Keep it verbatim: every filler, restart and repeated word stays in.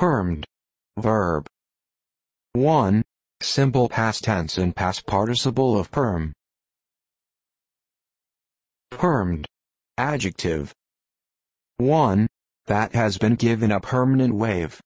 termed verb. one. Simple past tense and past participle of perm. Permed. Adjective. one. That has been given a permanent wave.